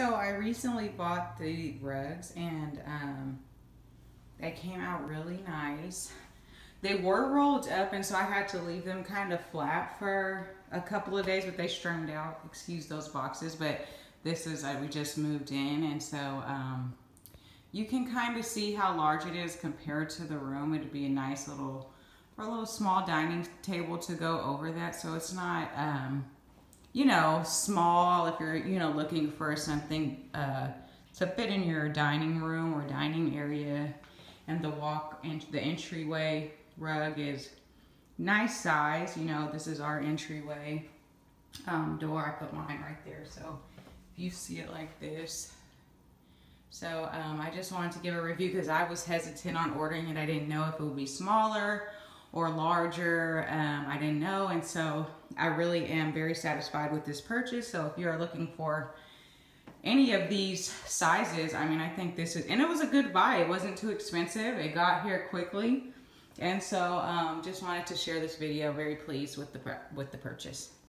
So I recently bought the rugs, and they came out really nice. They were rolled up, and so I had to leave them kind of flat for a couple of days, but they straightened out. Excuse those boxes, but this is, we just moved in, and so you can kind of see how large it is compared to the room. It'd be a nice little, or a little small dining table to go over that. So it's not, you know, small if you're, you know, looking for something to fit in your dining room or dining area. And the walk into the entryway rug is nice size. You know, this is our entryway door. I put mine right there, so if you see it like this. So I just wanted to give a review because I was hesitant on ordering it. I didn't know if it would be smaller or larger. I didn't know, and so I really am very satisfied with this purchase. So if you are looking for any of these sizes, I mean, I think this is, and it was a good buy. It wasn't too expensive. It got here quickly, and so just wanted to share this video. Very pleased with the purchase.